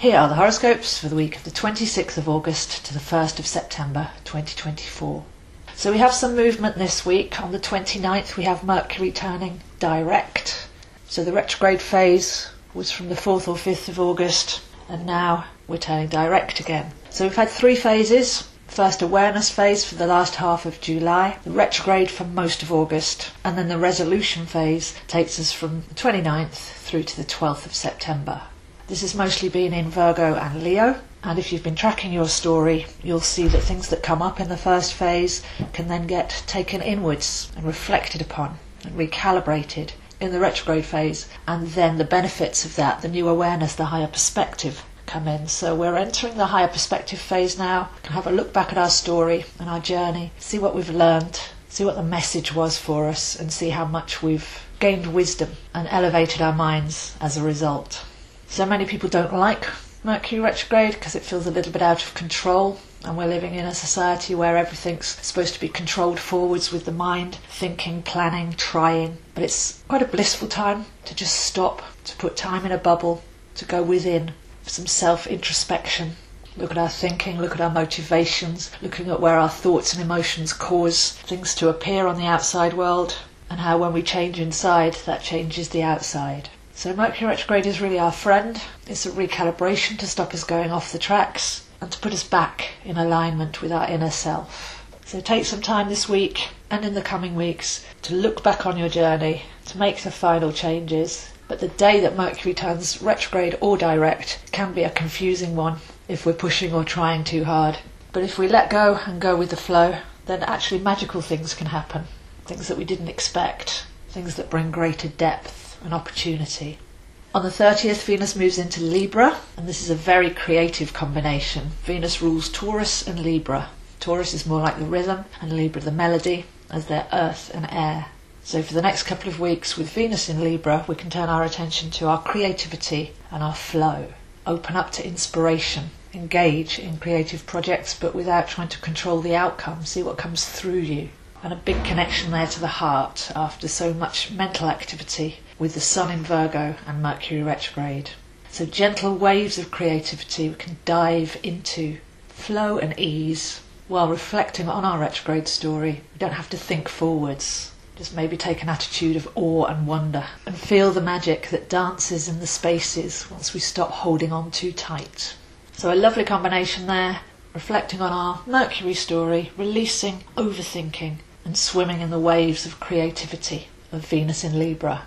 Here are the horoscopes for the week of the 26th of August to the 1st of September 2024. So we have some movement this week. On the 29th we have Mercury turning direct. So the retrograde phase was from the 4th or 5th of August, and now we're turning direct again. So we've had three phases. First awareness phase for the last half of July, the retrograde for most of August, and then the resolution phase takes us from the 29th through to the 12th of September. This has mostly been in Virgo and Leo, and if you've been tracking your story, you'll see that things that come up in the first phase can then get taken inwards and reflected upon and recalibrated in the retrograde phase, and then the benefits of that, the new awareness, the higher perspective come in. So we're entering the higher perspective phase now. We can have a look back at our story and our journey, see what we've learned, see what the message was for us, and see how much we've gained wisdom and elevated our minds as a result. So many people don't like Mercury retrograde because it feels a little bit out of control, and we're living in a society where everything's supposed to be controlled forwards with the mind, thinking, planning, trying. But it's quite a blissful time to just stop, to put time in a bubble, to go within for some self-introspection. Look at our thinking, look at our motivations, looking at where our thoughts and emotions cause things to appear on the outside world, and how when we change inside, that changes the outside. So Mercury retrograde is really our friend. It's a recalibration to stop us going off the tracks and to put us back in alignment with our inner self. So take some time this week and in the coming weeks to look back on your journey, to make the final changes. But the day that Mercury turns retrograde or direct can be a confusing one if we're pushing or trying too hard. But if we let go and go with the flow, then actually magical things can happen. Things that we didn't expect, things that bring greater depth an opportunity. On the 30th, Venus moves into Libra, and this is a very creative combination. Venus rules Taurus and Libra. Taurus is more like the rhythm and Libra the melody, as they're earth and air. So for the next couple of weeks with Venus in Libra, we can turn our attention to our creativity and our flow. Open up to inspiration. Engage in creative projects, but without trying to control the outcome. See what comes through you. And a big connection there to the heart after so much mental activity with the Sun in Virgo and Mercury retrograde. So gentle waves of creativity we can dive into, flow and ease, while reflecting on our retrograde story. We don't have to think forwards, just maybe take an attitude of awe and wonder and feel the magic that dances in the spaces once we stop holding on too tight. So a lovely combination there, reflecting on our Mercury story, releasing overthinking, and swimming in the waves of creativity of Venus in Libra.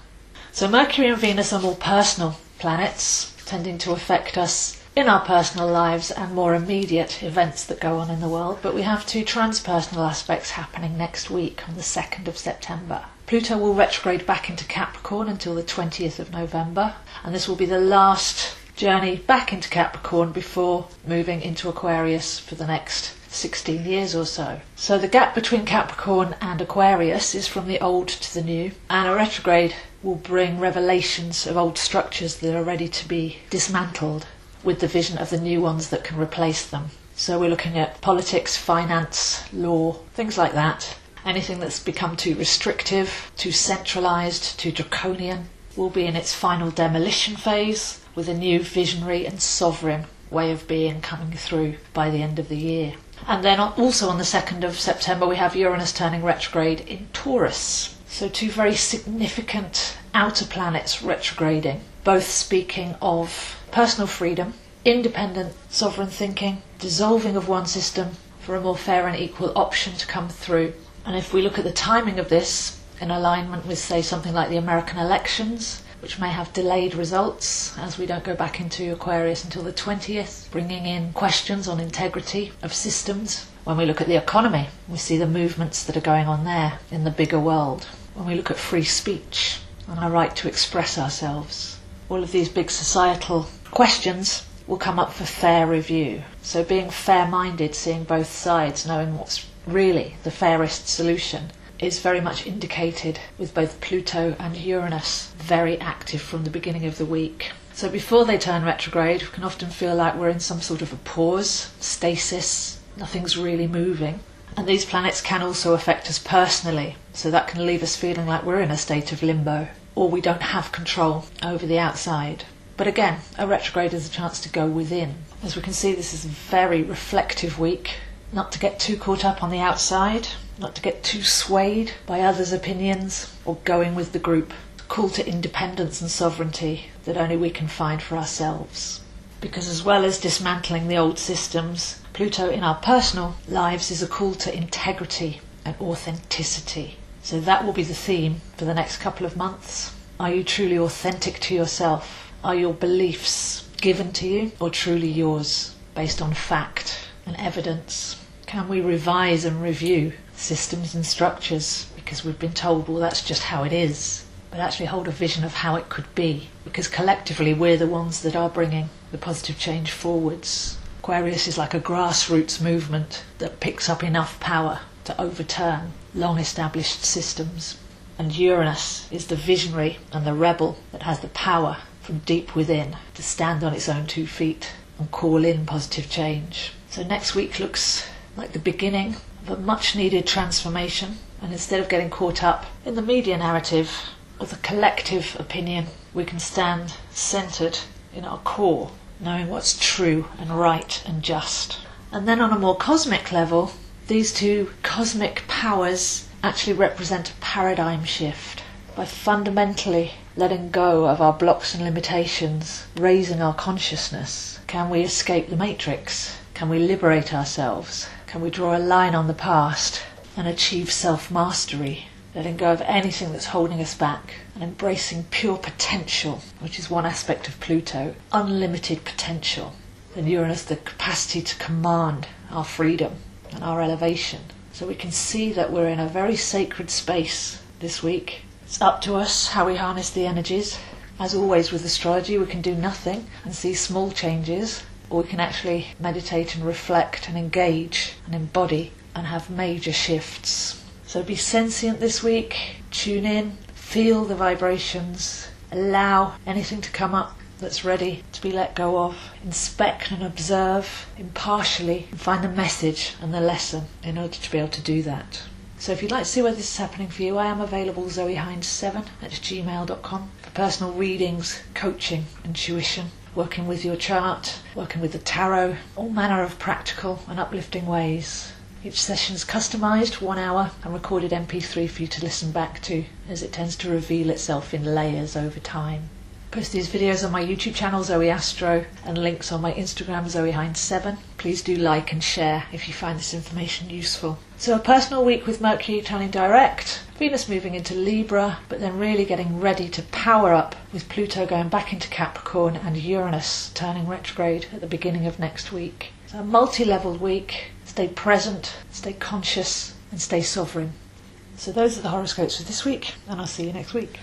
So Mercury and Venus are more personal planets, tending to affect us in our personal lives and more immediate events that go on in the world, but we have two transpersonal aspects happening next week on the 2nd of September. Pluto will retrograde back into Capricorn until the 20th of November, and this will be the last journey back into Capricorn before moving into Aquarius for the next 16 years or so. So the gap between Capricorn and Aquarius is from the old to the new, and a retrograde will bring revelations of old structures that are ready to be dismantled with the vision of the new ones that can replace them. So we're looking at politics, finance, law, things like that. Anything that's become too restrictive, too centralised, too draconian will be in its final demolition phase, with a new visionary and sovereign way of being coming through by the end of the year. And then also on the 2nd of September we have Uranus turning retrograde in Taurus. So two very significant outer planets retrograding, both speaking of personal freedom, independent sovereign thinking, dissolving of one system for a more fair and equal option to come through. And if we look at the timing of this in alignment with, say, something like the American elections, which may have delayed results as we don't go back into Aquarius until the 20th, bringing in questions on integrity of systems. When we look at the economy, we see the movements that are going on there in the bigger world. When we look at free speech and our right to express ourselves, all of these big societal questions will come up for fair review. So being fair-minded, seeing both sides, knowing what's really the fairest solution, is very much indicated with both Pluto and Uranus, very active from the beginning of the week. So before they turn retrograde, we can often feel like we're in some sort of a pause, stasis, nothing's really moving. And these planets can also affect us personally, so that can leave us feeling like we're in a state of limbo, or we don't have control over the outside. But again, a retrograde is a chance to go within. As we can see, this is a very reflective week. Not to get too caught up on the outside, not to get too swayed by others' opinions or going with the group. A call to independence and sovereignty that only we can find for ourselves. Because as well as dismantling the old systems, Pluto in our personal lives is a call to integrity and authenticity. So that will be the theme for the next couple of months. Are you truly authentic to yourself? Are your beliefs given to you or truly yours, based on fact and evidence? Can we revise and review systems and structures because we've been told, well, that's just how it is, but actually hold a vision of how it could be, because collectively we're the ones that are bringing the positive change forwards. Aquarius is like a grassroots movement that picks up enough power to overturn long-established systems. And Uranus is the visionary and the rebel that has the power from deep within to stand on its own two feet and call in positive change. So next week looks like the beginning of a much-needed transformation, and instead of getting caught up in the media narrative or the collective opinion, we can stand centered in our core, knowing what's true and right and just. And then on a more cosmic level, these two cosmic powers actually represent a paradigm shift. By fundamentally letting go of our blocks and limitations, raising our consciousness, can we escape the matrix? Can we liberate ourselves? Can we draw a line on the past and achieve self-mastery? Letting go of anything that's holding us back and embracing pure potential, which is one aspect of Pluto, unlimited potential. And Uranus, the capacity to command our freedom and our elevation. So we can see that we're in a very sacred space this week. It's up to us how we harness the energies. As always with astrology, we can do nothing and see small changes, or we can actually meditate and reflect and engage and embody and have major shifts. So be sentient this week, tune in, feel the vibrations, allow anything to come up that's ready to be let go of, inspect and observe impartially, and find the message and the lesson in order to be able to do that. So if you'd like to see where this is happening for you, I am available, ZoeHind7 at gmail.com, for personal readings, coaching, intuition, working with your chart, working with the tarot, all manner of practical and uplifting ways. Each session is customised, 1 hour, and recorded MP3 for you to listen back to, as it tends to reveal itself in layers over time. Post these videos on my YouTube channel, Zoe Astro, and links on my Instagram, ZoeHind7. Please do like and share if you find this information useful. So a personal week with Mercury turning direct, Venus moving into Libra, but then really getting ready to power up with Pluto going back into Capricorn and Uranus turning retrograde at the beginning of next week. So a multi-leveled week. Stay present, stay conscious, and stay sovereign. So those are the horoscopes for this week, and I'll see you next week.